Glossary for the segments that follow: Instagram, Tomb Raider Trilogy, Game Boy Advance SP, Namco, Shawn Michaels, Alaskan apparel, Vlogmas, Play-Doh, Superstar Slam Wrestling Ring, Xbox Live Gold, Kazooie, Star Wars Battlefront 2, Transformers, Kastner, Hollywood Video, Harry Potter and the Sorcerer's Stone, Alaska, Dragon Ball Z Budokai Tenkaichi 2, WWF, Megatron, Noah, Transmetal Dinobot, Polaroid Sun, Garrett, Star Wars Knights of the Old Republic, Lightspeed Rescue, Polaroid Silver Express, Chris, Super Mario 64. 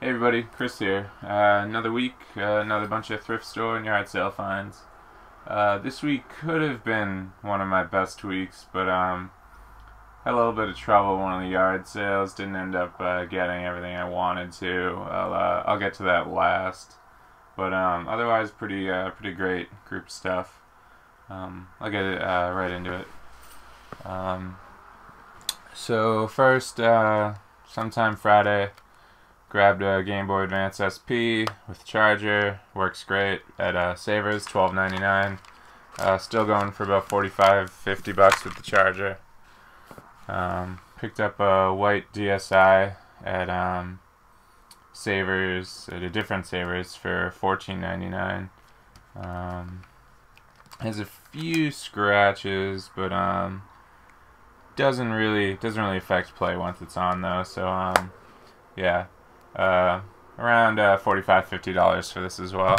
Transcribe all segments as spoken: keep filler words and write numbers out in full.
Hey everybody, Chris here. Uh, another week, uh, another bunch of thrift store and yard sale finds. Uh, this week could have been one of my best weeks, but um, had a little bit of trouble with one of the yard sales. Didn't end up uh, getting everything I wanted to. I'll, uh, I'll get to that last. But um, otherwise, pretty uh, pretty great group stuff. Um, I'll get uh, right into it. Um, so first, uh, sometime Friday, grabbed a Game Boy Advance S P with charger, works great at uh, Savers, twelve ninety-nine. Uh, still going for about forty-five, fifty bucks with the charger. Um, picked up a white DSi at um, Savers, at a different Savers for fourteen ninety-nine. Um, has a few scratches, but um, doesn't really doesn't really affect play once it's on though. So um, yeah. Uh, around uh, forty-five, fifty dollars for this as well.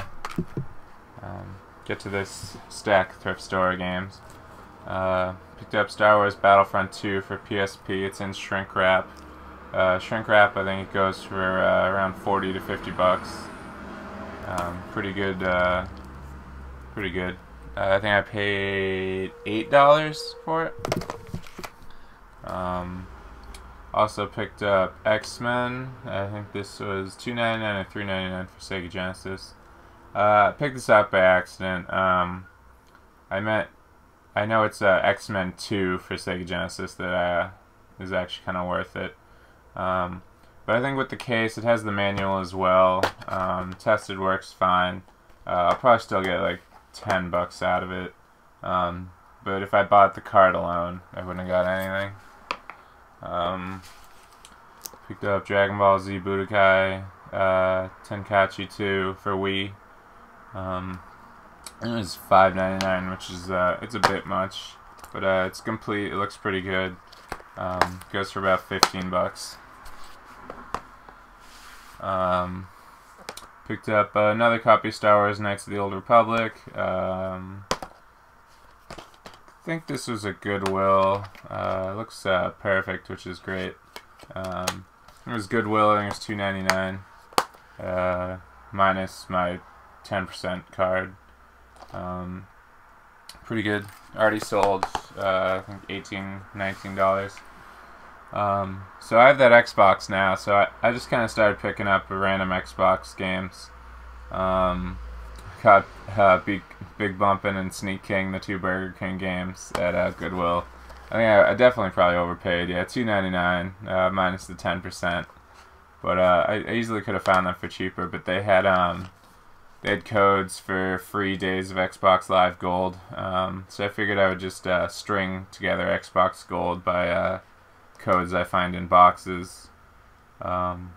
Um, get to this stack thrift store games. Uh, picked up Star Wars Battlefront two for P S P. It's in shrink wrap. Uh, shrink wrap, I think it goes for uh, around forty to fifty bucks. Um, pretty good. Uh, pretty good. Uh, I think I paid eight dollars for it. Um, Also picked up X-Men. I think this was two ninety-nine or three ninety-nine for Sega Genesis. Uh, picked this up by accident. Um, I meant, I know it's uh, X-Men two for Sega Genesis that uh, is actually kind of worth it. Um, but I think with the case, it has the manual as well. Um, tested works fine. Uh, I'll probably still get like ten bucks out of it. Um, but if I bought the card alone, I wouldn't have got anything. Um, picked up Dragon Ball Z Budokai uh, Tenkaichi two for Wii. Um, it was five ninety-nine, which is uh, it's a bit much, but uh, it's complete. It looks pretty good. Um, goes for about fifteen bucks. Um, picked up uh, another copy of Star Wars Knights of the Old Republic. Um, I think this was a Goodwill. Uh, looks uh, perfect, which is great. Um, it was Goodwill. I think it was two ninety-nine, uh, minus my ten percent card. Um, pretty good. Already sold. Uh, I think eighteen, nineteen dollars. Um, so I have that Xbox now. So I, I just kind of started picking up random Xbox games. Um, Got uh, Big, Big Bumpin' and Sneak King, the two Burger King games at uh, Goodwill. I think I, I definitely probably overpaid. Yeah, two ninety-nine uh, minus the ten percent. But uh, I, I easily could have found them for cheaper. But they had um, they had codes for free days of Xbox Live Gold. Um, so I figured I would just uh, string together Xbox Gold by uh, codes I find in boxes. Um,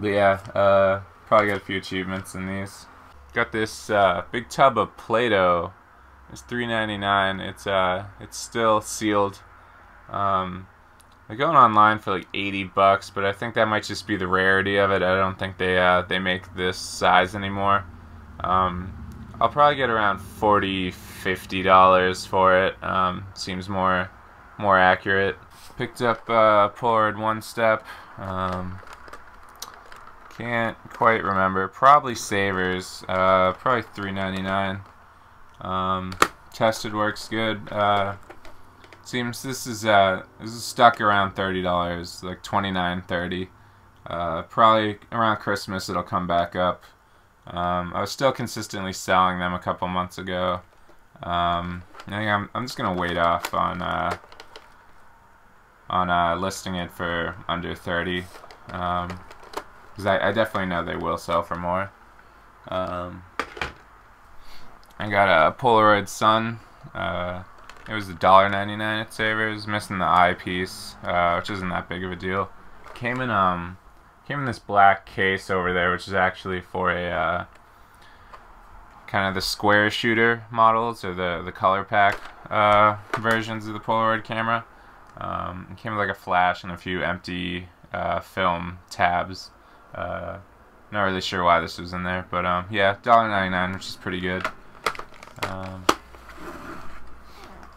but yeah, uh, probably got a few achievements in these. Got this uh, big tub of Play-Doh. It's three ninety-nine. It's uh, it's still sealed. Um, they're going online for like eighty bucks, but I think that might just be the rarity of it. I don't think they uh, they make this size anymore. Um, I'll probably get around forty, fifty dollars for it. Um, seems more more accurate. Picked up uh, Polaroid One Step. Um, Can't quite remember. Probably Savers. Uh, probably three ninety-nine. Um, tested works good. Uh, seems this is uh this is stuck around thirty dollars, like twenty-nine, thirty. Uh, probably around Christmas it'll come back up. Um, I was still consistently selling them a couple months ago. Um, I think I'm I'm just gonna wait off on uh on uh listing it for under thirty. Um. Because I, I definitely know they will sell for more. Um, I got a Polaroid Sun. Uh, it was one ninety-nine at Savers. Missing the eyepiece, uh, which isn't that big of a deal. Came in um, came in this black case over there, which is actually for a uh, kind of the square shooter models or the the color pack uh, versions of the Polaroid camera. Um, it came with like a flash and a few empty uh, film tabs. Uh, not really sure why this was in there, but um, yeah, one ninety-nine, which is pretty good. Um,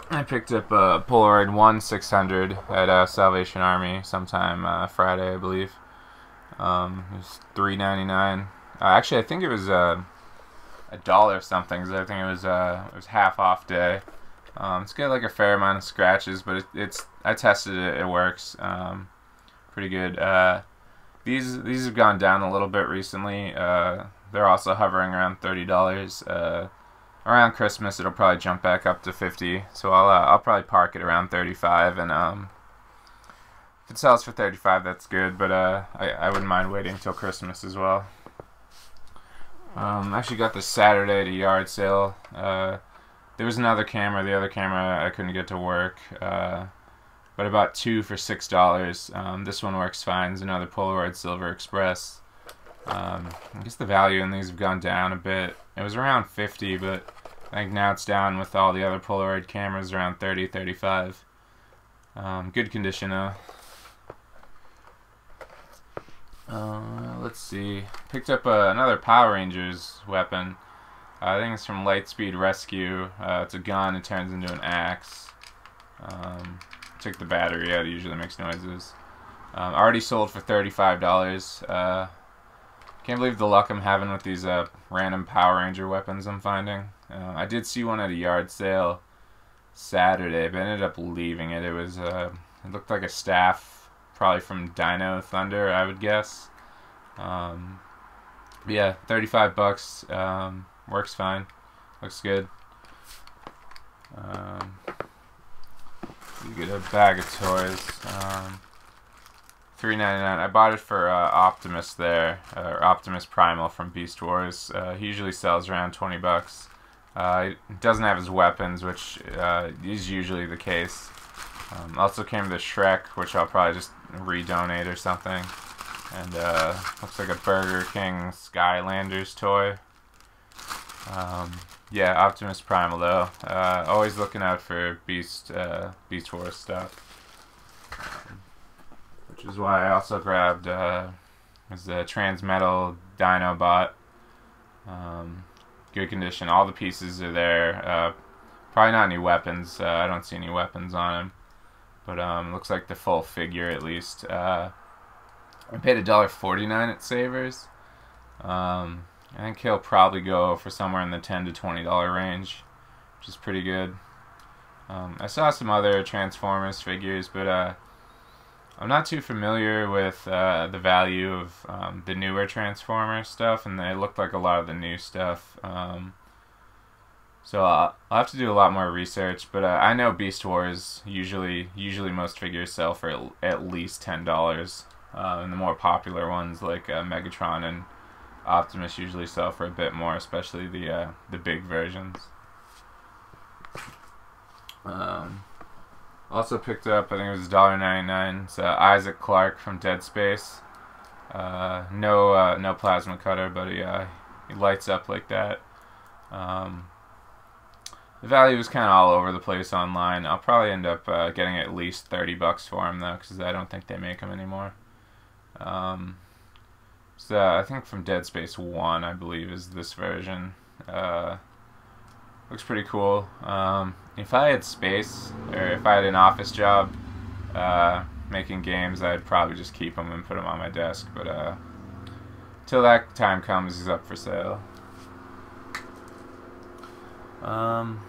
I picked up a Polaroid One six hundred at uh, Salvation Army sometime uh, Friday, I believe. Um, it was three ninety-nine. Uh, actually, I think it was uh, a dollar or something. Cause I think it was uh, it was half off day. Um, it's got like a fair amount of scratches, but it, it's I tested it. It works um, pretty good. Uh, these these have gone down a little bit recently. Uh, they're also hovering around thirty dollars. Uh, around Christmas, it'll probably jump back up to fifty. So I'll uh, I'll probably park it around thirty-five and um. If it sells for thirty-five, that's good, but uh, I, I wouldn't mind waiting until Christmas as well. Um, I actually got this Saturday at a yard sale. Uh, there was another camera. The other camera I couldn't get to work, uh, but I bought two for six dollars. Um, this one works fine. It's another Polaroid Silver Express. Um, I guess the value in these have gone down a bit. It was around fifty, but I think now it's down with all the other Polaroid cameras around thirty, thirty-five. Um, good condition, though. Uh, let's see. Picked up uh, another Power Rangers weapon. Uh, I think it's from Lightspeed Rescue. Uh, it's a gun. It turns into an axe. Um, took the battery out. It usually makes noises. Um, already sold for thirty-five dollars. Uh, can't believe the luck I'm having with these uh, random Power Ranger weapons I'm finding. Uh, I did see one at a yard sale Saturday, but I ended up leaving it. It was. Uh, it looked like a staff. Probably from Dino Thunder, I would guess. Um, yeah, thirty-five bucks. Um, works fine. Looks good. Um, you get a bag of toys. Um, three ninety-nine. I bought it for uh, Optimus there, uh, or Optimus Primal from Beast Wars. Uh, he usually sells around twenty bucks. Uh, he doesn't have his weapons, which uh, is usually the case. Um, also came the Shrek, which I'll probably just redonate or something. And uh, looks like a Burger King Skylanders toy. Um, yeah, Optimus Primal though. Uh, always looking out for Beast uh, Beast Wars stuff. Um, which is why I also grabbed uh, was the Transmetal Dinobot. Um, good condition. All the pieces are there. Uh, probably not any weapons. Uh, I don't see any weapons on him. But um, looks like the full figure at least. Uh, I paid a dollar forty-nine at Savers. Um, I think he'll probably go for somewhere in the ten to twenty dollar range, which is pretty good. Um, I saw some other Transformers figures, but uh, I'm not too familiar with uh, the value of um, the newer Transformers stuff, and they look like a lot of the new stuff. Um, So I'll, I'll have to do a lot more research, but uh, I know Beast Wars, usually usually most figures sell for at least ten dollars. Uh, and the more popular ones like uh, Megatron and Optimus usually sell for a bit more, especially the uh, the big versions. Um, also picked up, I think it was a dollar ninety-nine, it's uh, Isaac Clarke from Dead Space. Uh, no, uh, no plasma cutter, but he, uh, he lights up like that. Um... The value is kind of all over the place online. I'll probably end up uh, getting at least thirty bucks for them though, because I don't think they make them anymore. Um, so I think from Dead Space One, I believe, is this version. Uh, looks pretty cool. Um, if I had space, or if I had an office job uh, making games, I'd probably just keep them and put them on my desk. But uh, till that time comes, he's up for sale. Um,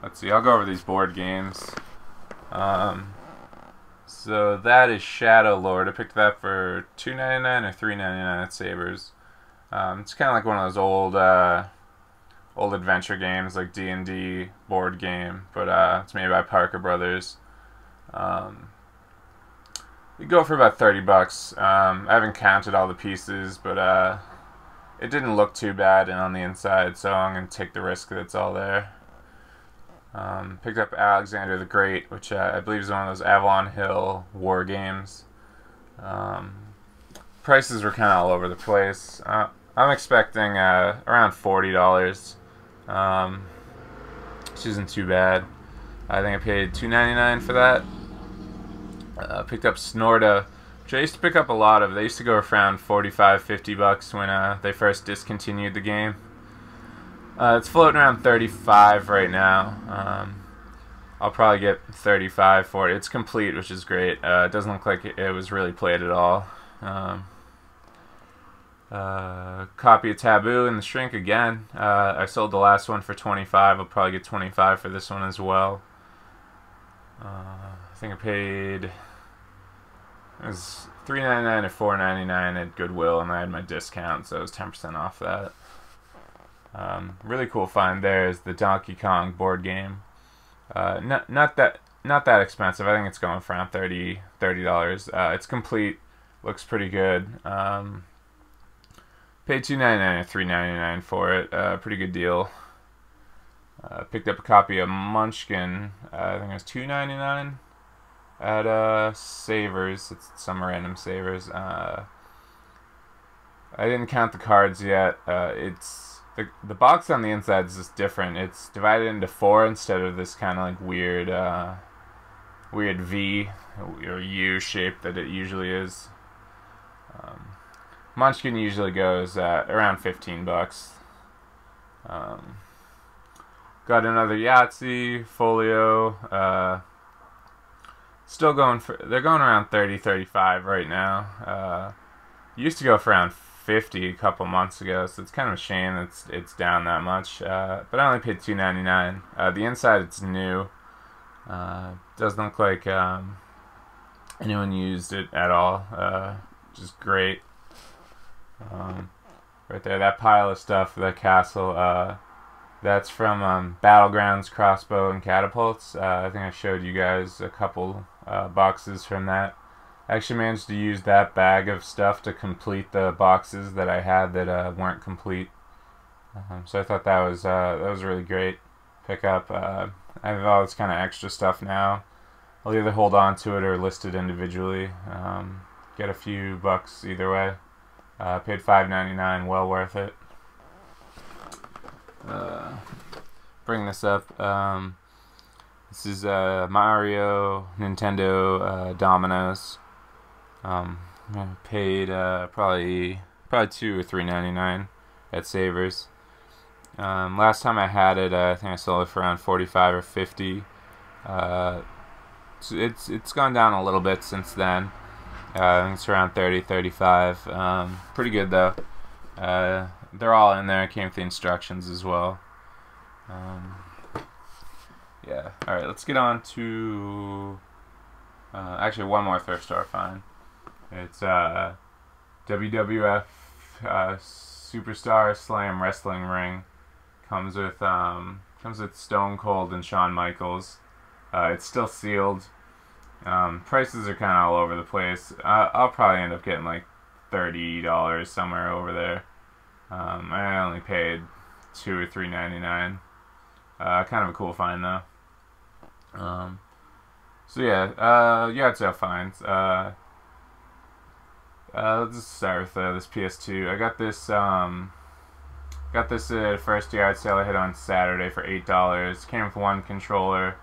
let's see, I'll go over these board games. Um, so that is Shadow Lord. I picked that for two ninety-nine or three ninety-nine at Savers. Um, it's kind of like one of those old, uh, old adventure games, like D and D board game, but, uh, it's made by Parker Brothers. Um, you go for about thirty bucks. Um, I haven't counted all the pieces, but, uh, it didn't look too bad and on the inside, so I'm going to take the risk that it's all there. Um, picked up Alexander the Great, which uh, I believe is one of those Avalon Hill war games. Um, prices were kind of all over the place. Uh, I'm expecting uh, around forty dollars, um, which isn't too bad. I think I paid two ninety-nine for that. Uh, picked up Snorta, which I used to pick up a lot of. They used to go around forty-five, fifty bucks when uh, they first discontinued the game. Uh, it's floating around thirty-five right now. Um, I'll probably get thirty-five for it. It's complete, which is great. Uh, it doesn't look like it was really played at all. Um, uh, copy of Taboo and The Shrink again. Uh, I sold the last one for twenty-five. I'll probably get twenty-five for this one as well. Uh, I think I paid, it was three ninety-nine or four ninety-nine at Goodwill, and I had my discount, so it was ten percent off that. Um, really cool find there is the Donkey Kong board game. Uh, not not that not that expensive. I think it's going for around thirty thirty dollars. Uh, it's complete, looks pretty good. Um, paid two ninety nine or three ninety nine for it. Uh, pretty good deal. Uh, picked up a copy of Munchkin. Uh, I think it was two ninety nine at uh, Savers. It's some random Savers. Uh, I didn't count the cards yet. Uh, it's The, the box on the inside is just different. It's divided into four instead of this kind of like weird uh, weird V or U shape that it usually is. Um, Munchkin usually goes uh, around fifteen bucks. Um, got another Yahtzee, Folio. Uh, still going for, they're going around thirty, thirty-five right now. Uh, used to go for around fifty a couple months ago, so it's kind of a shame it's it's down that much. Uh, but I only paid two ninety-nine. Uh, the inside, it's new. Uh, doesn't look like um, anyone used it at all. Uh, which is great. Um, right there, that pile of stuff, that castle. Uh, that's from um, Battlegrounds, Crossbow, and Catapults. Uh, I think I showed you guys a couple uh, boxes from that. I actually managed to use that bag of stuff to complete the boxes that I had that uh, weren't complete. Um, so I thought that was uh, that was really great pickup. Uh, I have all this kind of extra stuff now. I'll either hold on to it or list it individually. Um, get a few bucks either way. Uh, paid five ninety-nine, well worth it. Uh, bring this up. Um, this is uh, Mario Nintendo uh, Domino's. Um, I paid uh, probably probably two or three ninety nine at Savers. Um, last time I had it, uh, I think I sold it for around forty five or fifty. Uh, so it's it's gone down a little bit since then. Uh, I think it's around thirty, thirty five. Um, pretty good though. Uh, they're all in there. It came with the instructions as well. Um, yeah. All right. Let's get on to uh, actually one more thrift store find. It's uh, W W F uh, Superstar Slam Wrestling Ring. Comes with um, comes with Stone Cold and Shawn Michaels. Uh, it's still sealed. Um, prices are kind of all over the place. Uh, I'll probably end up getting like thirty dollars somewhere over there. Um, I only paid two or three ninety nine. Uh, kind of a cool find though. Um, so yeah, uh, yard sale finds. Uh, Uh, let's just start with uh, this P S two. I got this um, got this at a first yard sale I hit on Saturday for eight dollars. Came with one controller.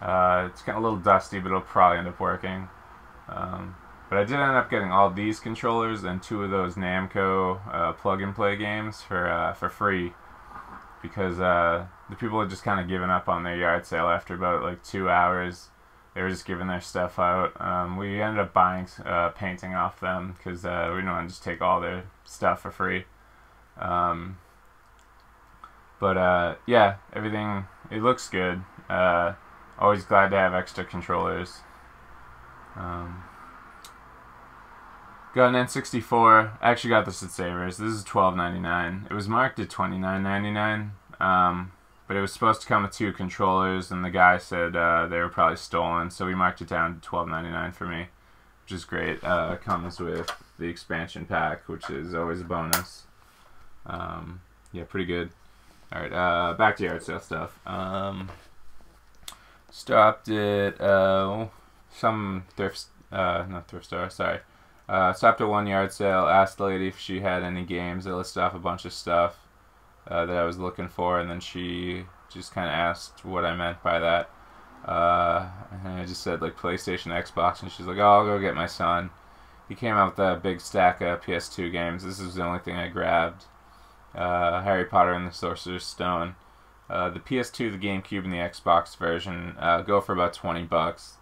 Uh, it's kind of a little dusty, but it'll probably end up working. Um, but I did end up getting all these controllers and two of those Namco uh, plug-and-play games for uh, for free. Because uh, the people had just kind of given up on their yard sale after about like two hours. They were just giving their stuff out. Um, we ended up buying uh, painting off them because uh, we didn't want to just take all their stuff for free. Um, but uh, yeah, everything, it looks good. Uh, always glad to have extra controllers. Um, got an N sixty-four. I actually got this at Savers. This is twelve ninety-nine. It was marked at twenty-nine ninety-nine. Um, But it was supposed to come with two controllers, and the guy said uh, they were probably stolen, so we marked it down to twelve ninety-nine for me, which is great. Uh, it comes with the expansion pack, which is always a bonus. Um, yeah, pretty good. All right, uh, back to yard sale stuff. Um, stopped at uh, some thrift, uh, not thrift store, sorry. Uh, stopped at one yard sale, asked the lady if she had any games. I listed off a bunch of stuff Uh, that I was looking for, and then she just kind of asked what I meant by that. Uh, and I just said, like, PlayStation, Xbox, and she's like, oh, I'll go get my son. He came out with a big stack of P S two games. This is the only thing I grabbed. Uh, Harry Potter and the Sorcerer's Stone. Uh, the P S two, the GameCube, and the Xbox version uh, go for about twenty bucks.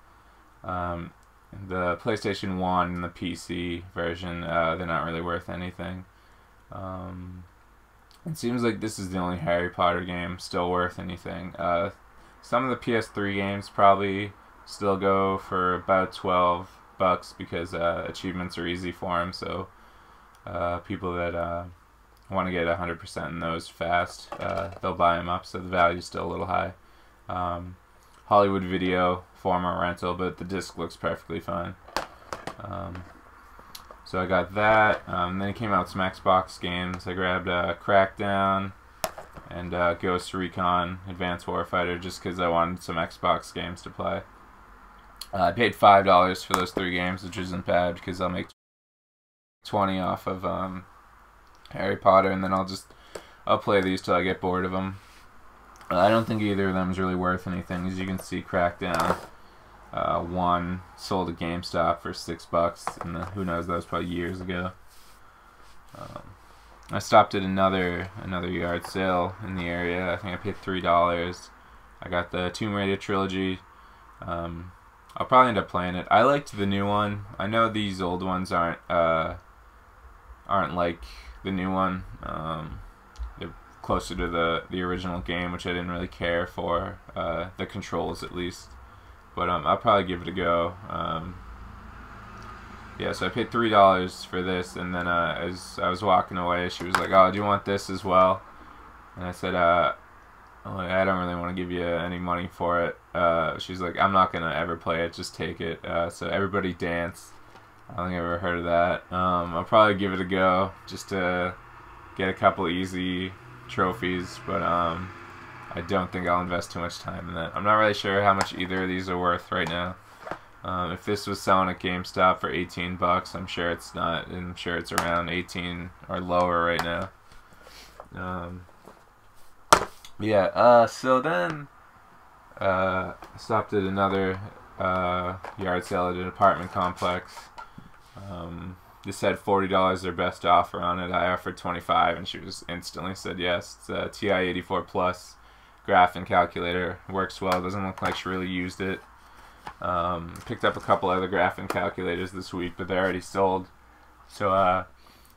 Um, The PlayStation one and the P C version, uh, they're not really worth anything. Um, it seems like this is the only Harry Potter game still worth anything. Uh, some of the P S three games probably still go for about twelve bucks because uh, achievements are easy for them, so uh, people that uh, want to get one hundred percent in those fast, uh, they'll buy them up, so the value's still a little high. Um, Hollywood Video, former rental, but the disc looks perfectly fine. Um, so I got that. Um, then it came out with some Xbox games. I grabbed uh, Crackdown and uh, Ghost Recon Advanced Warfighter just because I wanted some Xbox games to play. Uh, I paid five dollars for those three games, which isn't bad because I'll make twenty dollars off of um, Harry Potter, and then I'll just I'll play these till I get bored of them. I don't think either of them is really worth anything. As you can see, Crackdown uh, one sold at GameStop for six bucks, and the, who knows, that was probably years ago. Um, I stopped at another another yard sale in the area. I think I paid three dollars. I got the Tomb Raider trilogy. Um, I'll probably end up playing it. I liked the new one. I know these old ones aren't uh, aren't like the new one. Um, closer to the, the original game, which I didn't really care for, uh, the controls at least, but um, I'll probably give it a go. Um, yeah, so I paid three dollars for this, and then uh, as I was walking away, she was like, oh, do you want this as well? And I said, uh, I don't really want to give you any money for it. Uh, she's like, I'm not going to ever play it, just take it. Uh, so Everybody Dance, I don't think I've ever heard of that. Um, I'll probably give it a go, just to get a couple easy trophies, but um, I don't think I'll invest too much time in that. I'm not really sure how much either of these are worth right now. Um, if this was selling at GameStop for eighteen bucks, I'm sure it's not. I'm sure it's around eighteen or lower right now. Um, yeah. Uh, so then, uh, I stopped at another uh yard sale at an apartment complex. Um. This had forty dollars their best offer on it. I offered twenty-five dollars, and she just instantly said yes. It's a T I eighty-four plus graph and calculator. Works well. Doesn't look like she really used it. Um, picked up a couple other graph and calculators this week, but they're already sold. So uh,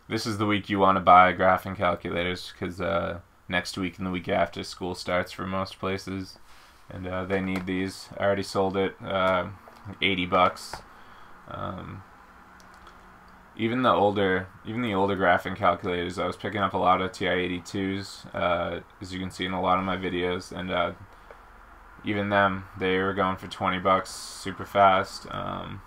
this is the week you want to buy graph and calculators because uh, next week and the week after school starts for most places, and uh, they need these. I already sold it, uh, eighty bucks. Um, Even the older, even the older graphing calculators, I was picking up a lot of T I eighty-twos, uh, as you can see in a lot of my videos, and uh, even them, they were going for twenty bucks, super fast. Um,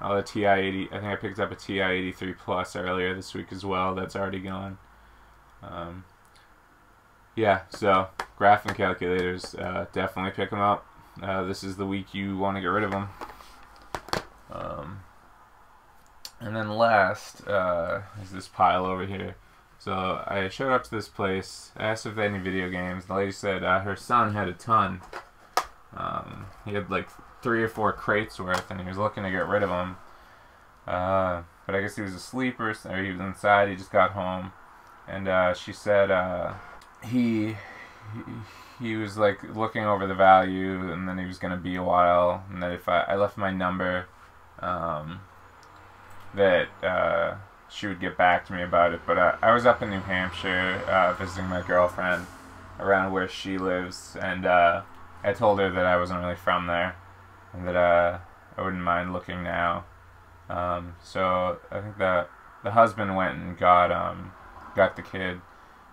all the T I eighty, I think I picked up a T I eighty-three plus earlier this week as well. That's already gone. Um, yeah, so graphing calculators, uh, definitely pick them up. Uh, this is the week you want to get rid of them. Um, And then last uh, is this pile over here. So I showed up to this place, asked if they had any video games. The lady said uh, her son had a ton. Um, he had like three or four crates worth, and he was looking to get rid of them. Uh, but I guess he was asleep, or he was inside. He just got home, and uh, she said uh, he, he he was like looking over the value, and then he was gonna be a while, and that if I, I left my number. Um, that uh, she would get back to me about it, but uh, I was up in New Hampshire uh, visiting my girlfriend around where she lives, and uh, I told her that I wasn't really from there, and that uh, I wouldn't mind looking now. Um, so I think that the husband went and got um, got the kid.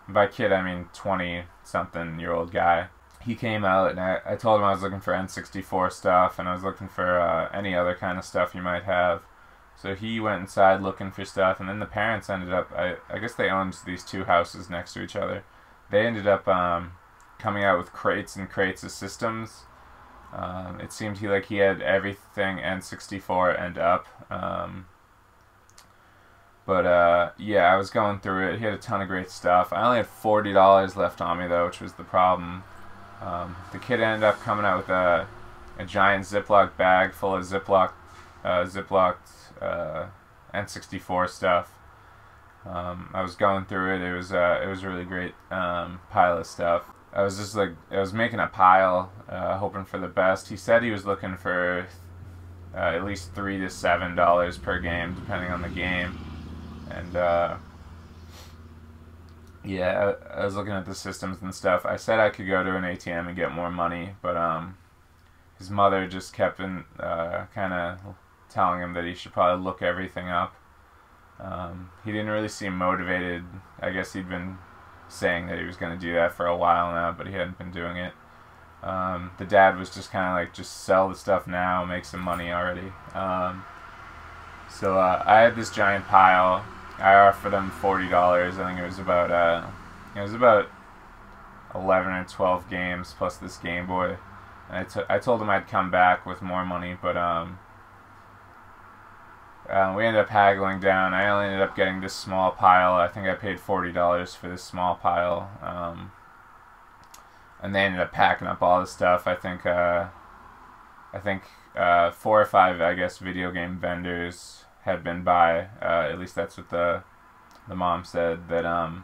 By kid, I mean twenty-something-year-old guy. He came out, and I, I told him I was looking for N sixty-four stuff, and I was looking for uh, any other kind of stuff you might have. So he went inside looking for stuff, and then the parents ended up, I, I guess they owned these two houses next to each other. They ended up um, coming out with crates and crates of systems. Um, it seemed he, like he had everything N sixty-four and up. Um, but uh, yeah, I was going through it. He had a ton of great stuff. I only had forty dollars left on me, though, which was the problem. Um, the kid ended up coming out with a, a giant Ziploc bag full of Ziploc, uh, Ziploc Uh, N sixty-four stuff. Um, I was going through it. It was uh, it was a really great um, pile of stuff. I was just like I was making a pile, uh, hoping for the best. He said he was looking for uh, at least three to seven dollars per game, depending on the game. And uh, yeah, I, I was looking at the systems and stuff. I said I could go to an A T M and get more money, but um, his mother just kept in, uh, kind of telling him that he should probably look everything up. Um, he didn't really seem motivated. I guess he'd been saying that he was going to do that for a while now, but he hadn't been doing it. Um, the dad was just kind of like, just sell the stuff now, make some money already. Um, so uh, I had this giant pile. I offered them forty dollars. I think it was about uh, it was about eleven or twelve games plus this Game Boy. And I, t I told him I'd come back with more money, but um. Uh, we ended up haggling down. I only ended up getting this small pile. I think I paid forty dollars for this small pile. Um, and they ended up packing up all the stuff. I think uh, I think uh, four or five, I guess, video game vendors had been by. Uh, at least that's what the, the mom said, that um,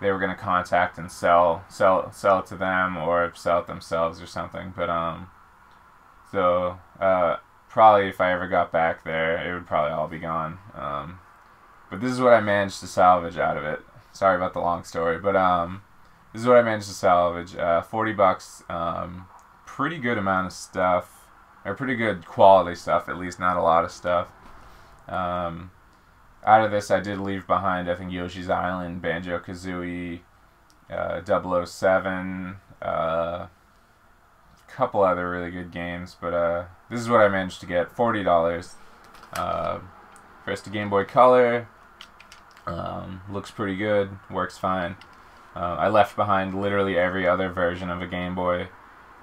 they were going to contact and sell, sell, sell it to them or sell it themselves or something. But um, so... Uh, Probably if I ever got back there, it would probably all be gone. Um, but this is what I managed to salvage out of it. Sorry about the long story, but um, this is what I managed to salvage. Uh, forty bucks, um, pretty good amount of stuff, or pretty good quality stuff, at least, not a lot of stuff. Um, out of this, I did leave behind, I think, Yoshi's Island, Banjo-Kazooie, uh, double oh seven, uh... couple other really good games, but uh, this is what I managed to get. forty dollars. Uh, first, a Game Boy Color. Um, looks pretty good. Works fine. Uh, I left behind literally every other version of a Game Boy.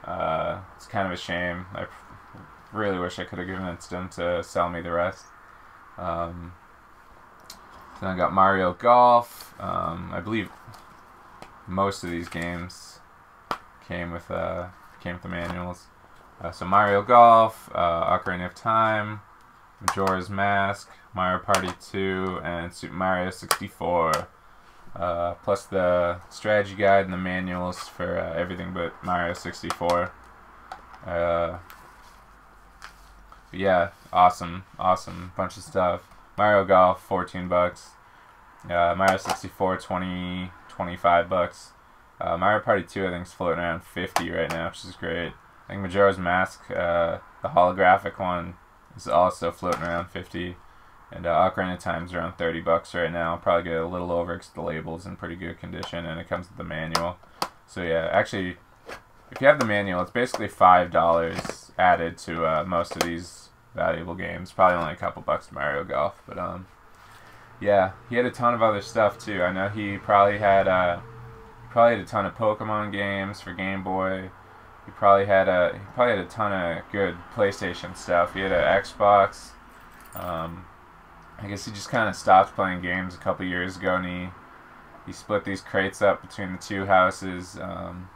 Uh, it's kind of a shame. I really wish I could have convinced him to sell me the rest. Um, then I got Mario Golf. Um, I believe most of these games came with... Uh, Came with the manuals. Uh, so Mario Golf, uh, Ocarina of Time, Majora's Mask, Mario Party two, and Super Mario sixty-four. Uh, plus the strategy guide and the manuals for uh, everything but Mario sixty-four. Uh, yeah, awesome, awesome bunch of stuff. Mario Golf, fourteen bucks. Uh, Mario sixty-four, twenty, twenty-five bucks. Uh, Mario Party two, I think, is floating around fifty right now, which is great. I think Majora's Mask, uh, the holographic one, is also floating around fifty. And uh, Ocarina of Time is around thirty bucks right now. I'll probably get a little over because the label's in pretty good condition, and it comes with the manual. So yeah, actually, if you have the manual, it's basically five dollars added to uh, most of these valuable games. Probably only a couple bucks to Mario Golf, but um, yeah, he had a ton of other stuff too. I know he probably had... Uh, Probably had a ton of Pokemon games for Game Boy. He probably had a he probably had a ton of good PlayStation stuff. He had an Xbox. Um, I guess he just kind of stopped playing games a couple years ago, and he he split these crates up between the two houses. Um,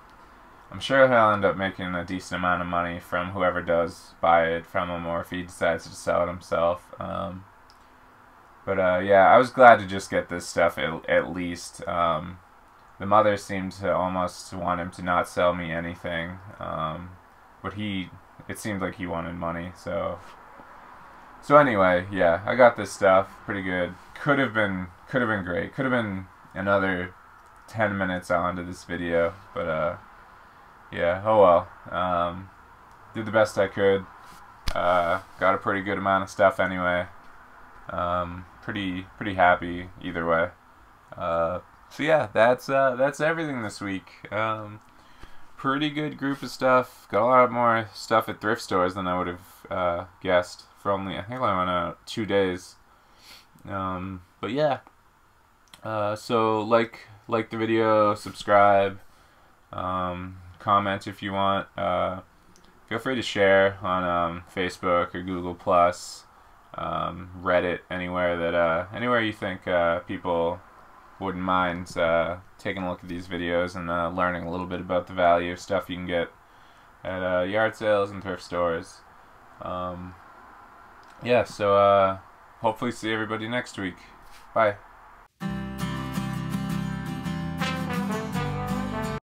I'm sure he'll end up making a decent amount of money from whoever does buy it from him, or if he decides to sell it himself. Um, but uh, yeah, I was glad to just get this stuff at, at least. Um, The mother seemed to almost want him to not sell me anything, um, but he, it seemed like he wanted money, so, so anyway, yeah, I got this stuff, pretty good. Could have been, could have been great, could have been another ten minutes onto this video, but, uh, yeah, oh well, um, did the best I could, uh, got a pretty good amount of stuff anyway, um, pretty, pretty happy either way, uh, so yeah, that's uh, that's everything this week. Um, pretty good group of stuff. Got a lot more stuff at thrift stores than I would have uh, guessed. For only, I think I went out two days. Um, but yeah. Uh, so like like the video, subscribe, um, comment if you want. Uh, feel free to share on um, Facebook or Google Plus, um, Reddit, anywhere that uh, anywhere you think uh, people wouldn't mind uh, taking a look at these videos and uh, learning a little bit about the value of stuff you can get at uh, yard sales and thrift stores. Um, yeah, so uh, hopefully see everybody next week. Bye.